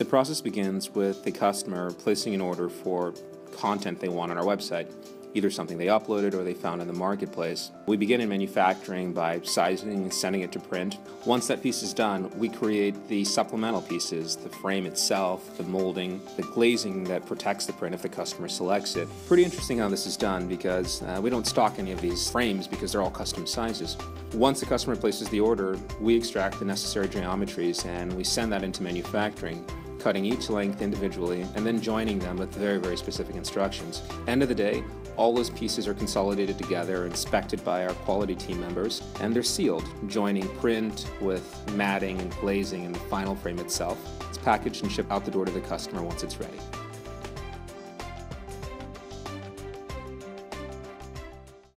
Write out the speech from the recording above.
The process begins with the customer placing an order for content they want on our website, either something they uploaded or they found in the marketplace. We begin in manufacturing by sizing and sending it to print. Once that piece is done, we create the supplemental pieces, the frame itself, the molding, the glazing that protects the print if the customer selects it. Pretty interesting how this is done because we don't stock any of these frames because they're all custom sizes. Once the customer places the order, we extract the necessary geometries and we send that into manufacturing, cutting each length individually and then joining them with very, very specific instructions. End of the day, all those pieces are consolidated together, inspected by our quality team members, and they're sealed, joining print with matting and glazing in the final frame itself. It's packaged and shipped out the door to the customer once it's ready.